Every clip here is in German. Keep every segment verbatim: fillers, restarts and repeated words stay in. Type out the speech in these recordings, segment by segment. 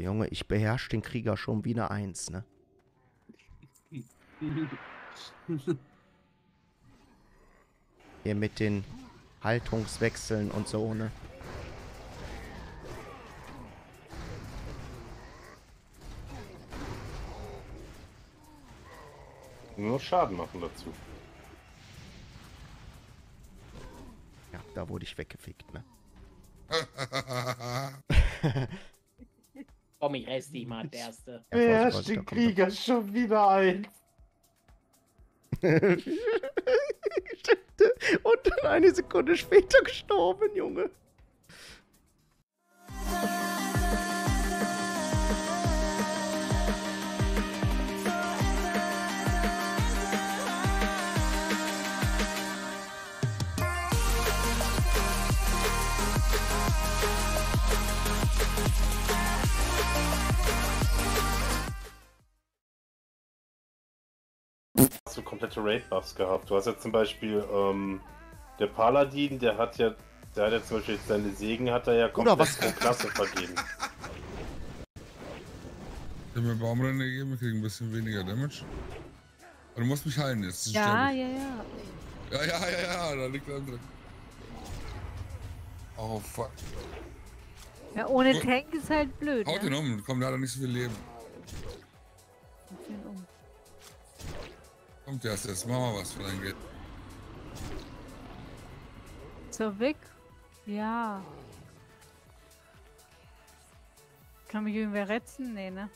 Junge, ich beherrsche den Krieger schon wie eine Eins, ne? Hier mit den Haltungswechseln und so, ne? Nur Schaden machen dazu. Ja, da wurde ich weggefickt, ne? Komm, ich esse dich mal, der Erste. Ja, Vorsicht, den Krieger da. Schon wieder ein. Und dann eine Sekunde später gestorben, Junge. Du komplette Raid-Buffs gehabt. Du hast ja zum Beispiel ähm, der Paladin, der hat ja, der hat ja zum Beispiel seine Segen hat er ja komplett was? Pro Klasse vergeben. Ich hab mir Baumrinde gegeben, ich krieg ein bisschen weniger Damage. Aber du musst mich heilen jetzt. Das ja, ja, ja. Ja, ja, ja, ja, da liegt der andere. Oh, fuck. Ja, ohne oh. Tank ist halt blöd. Haut ihn ne? um, komm, leider nicht so viel Leben. Kommt erst jetzt, mach mal was für dein Geld. So weg? Ja. Kann mich irgendwer retten? Nee, ne?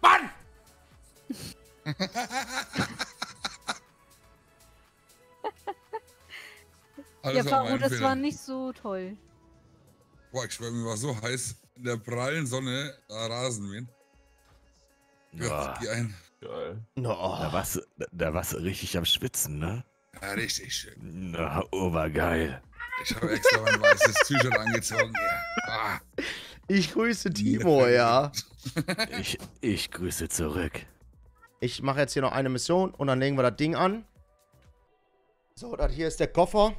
Mann! Ja, Faru, das war nicht so toll. Boah, ich schwör, mir war so heiß. In der prallen Sonne, da rasen wir. Ja, oh. ein. Geil. No. Da warst du da war's richtig am Schwitzen, ne? Ja, richtig schön. Na, obergeil. Ich habe extra mein weißes T-Shirt angezogen. Ja. Ah. Ich grüße Timo, ja. ich, ich grüße zurück. Ich mache jetzt hier noch eine Mission und dann legen wir das Ding an. So, das hier ist der Koffer.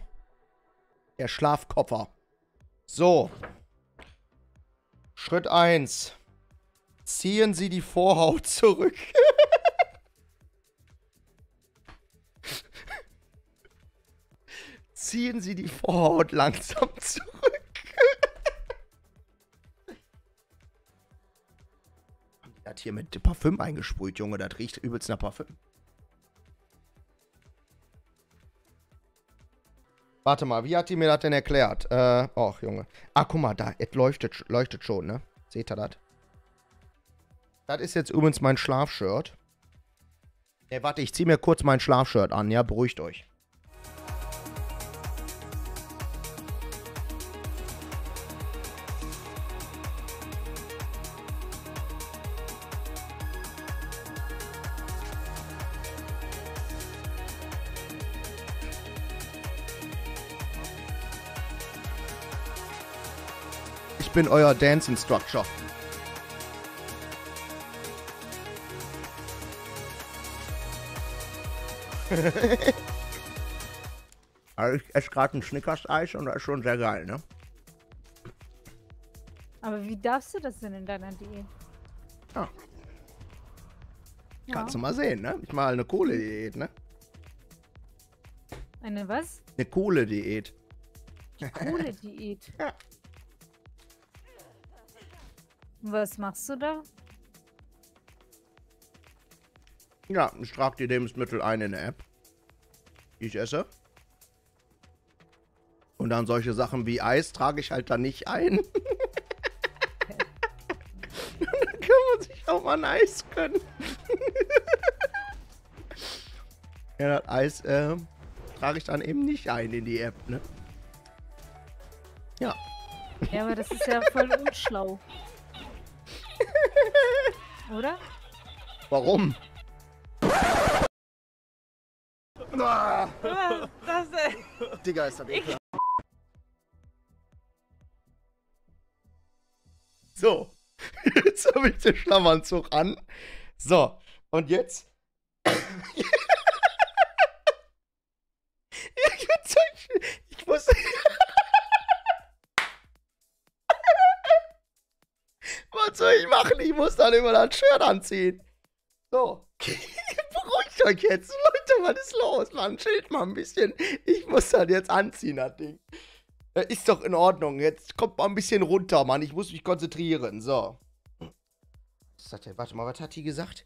Der Schlafkoffer. So. Schritt eins. Ziehen Sie die Vorhaut zurück. Ziehen Sie die Vorhaut langsam zurück. Er hat hier mit Parfüm eingesprüht, Junge. Das riecht übelst nach Parfüm. Warte mal, wie hat die mir das denn erklärt? Äh, och, Junge. Ah, guck mal, da, es leuchtet, leuchtet schon, ne? Seht ihr das? Das ist jetzt übrigens mein Schlafshirt. Ey, warte, ich zieh mir kurz mein Schlafshirt an, ja? Beruhigt euch. Ich bin euer Dance Instructor. Also ich esse gerade ein Snickers-Eis und das ist schon sehr geil, ne? Aber wie darfst du das denn in deiner Diät? Ja. Ja. Kannst du mal sehen, ne? Ich mache eine Kohle-Diät, ne? Eine was? Eine Kohle-Diät. Kohle-Diät? Ja. Was machst du da? Ja, ich trage die Lebensmittel ein in der App, die ich esse. Und dann solche Sachen wie Eis trage ich halt dann nicht ein. Dann kann man sich auch mal ein Eis gönnen. Ja, das Eis äh, trage ich dann eben nicht ein in die App, ne? Ja. Ja, aber das ist ja voll unschlau. Oder? Warum? Ah. Was ist das denn? Digga, ist das ekelhaft. So, jetzt habe ich den Schlammanzug an. So, und jetzt... Ich muss... was soll ich machen? Ich muss dann immer das Shirt anziehen. So. Beruhigt euch jetzt. Leute, was ist los? Mann, chillt mal ein bisschen. Ich muss das jetzt anziehen, das Ding. Ist doch in Ordnung. Jetzt kommt mal ein bisschen runter, Mann. Ich muss mich konzentrieren. So. Was ist das denn? Warte mal, was hat die gesagt?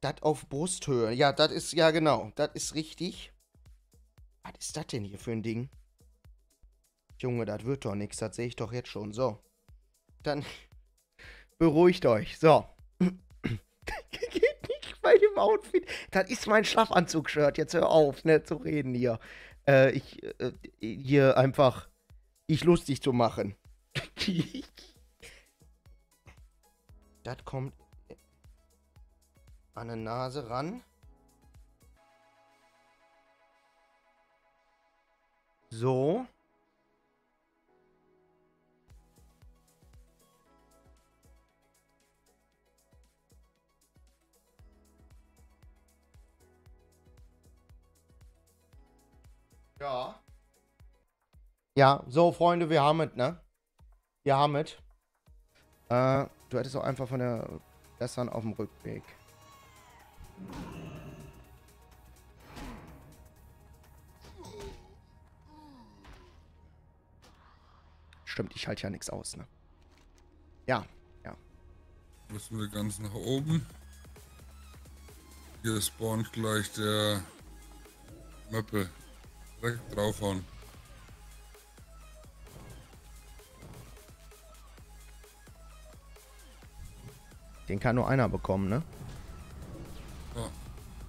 Das auf Brusthöhe. Ja, das ist, ja genau. Das ist richtig. Was ist das denn hier für ein Ding? Junge, das wird doch nichts. Das sehe ich doch jetzt schon. So. Dann beruhigt euch. So. Geht nicht bei dem Outfit. Das ist mein Schlafanzug-Shirt. Jetzt hör auf, ne, zu reden hier. Äh, ich, äh, hier einfach, ich lustig zu machen. Das kommt an eine Nase ran. So. Ja. Ja, so, Freunde, wir haben es, ne? Wir haben es. Äh, du hättest auch einfach von der besseren auf dem Rückweg. Stimmt, ich halte ja nichts aus, ne? Ja, ja. Müssen wir ganz nach oben. Hier spawnt gleich der Möppel. Direkt draufhauen. Den kann nur einer bekommen, ne? Ja,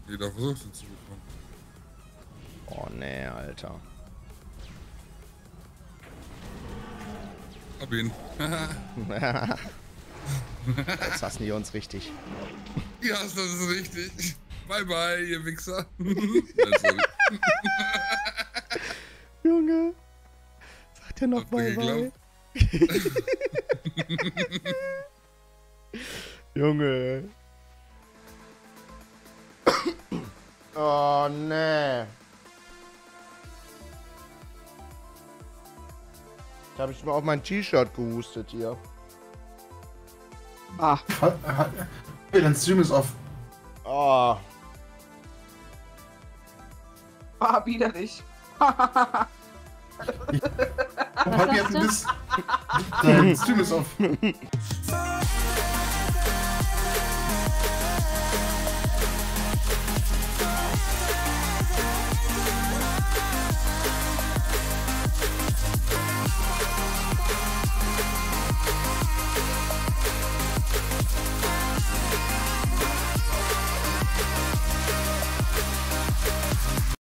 jeder versucht ihn zu bekommen. Oh ne, Alter. Hab ihn. Jetzt hassen die uns richtig. Ja, das ist richtig. Bye bye, ihr Wichser. Junge. Sagt er noch bye bye. Junge. Oh ne. Da habe ich mal auf mein T-Shirt gehustet hier. Ah. Hey, dein Stream ist off. Oh. Ah, widerlich. Ich hab jetzt ein bisschen. Dein Stream ist off.